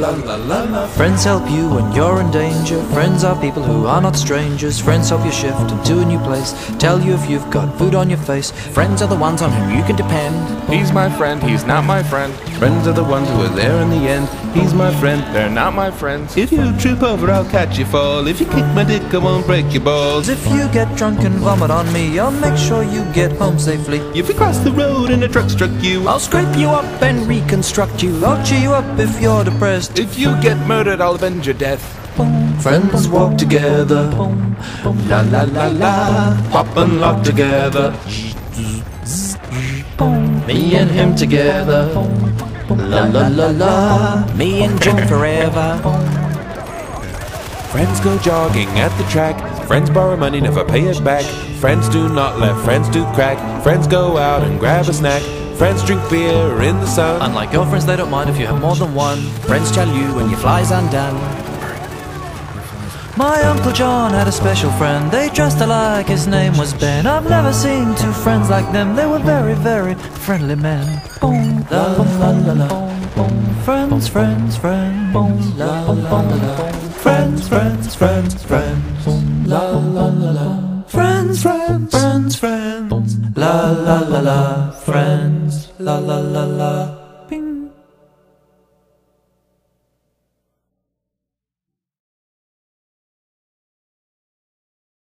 la la la la. Friends help you when you're in danger. Friends are people who are not strangers. Friends help you shift into a new place, tell you if you've got food on your face. Friends are the ones on whom you can depend. He's my friend, he's not my friend. Friends are the ones who are there in the end. He's my friend, they're not my friends. If you trip over, I'll catch you fall. If you kick my dick, I won't break your balls. If you get drunk and vomit on me, I'll make sure you get home safely. If you cross the road and a truck struck you, I'll scrape you up and reconstruct you. I'll cheer you up if you're depressed. If you get murdered, I'll avenge your death. Friends walk together, la la la la. Hop and lock together, me and him together, la la la la. Me and Jim forever. Friends go jogging at the track. Friends borrow money, never pay it back. Friends do not let friends do crack. Friends go out and grab a snack. Friends drink beer in the sun. Unlike girlfriends, they don't mind if you have more than one. Friends tell you when your fly's undone. My Uncle John had a special friend. They dressed alike, his name was Ben. I've never seen two friends like them. They were very, very friendly men. Boom, la la la la. Friends, friends, friends. Boom, la la la. Friends, friends, friends, friends. La la la la. Friends, friends, friends, friends, la la la la. Friends, la la la la.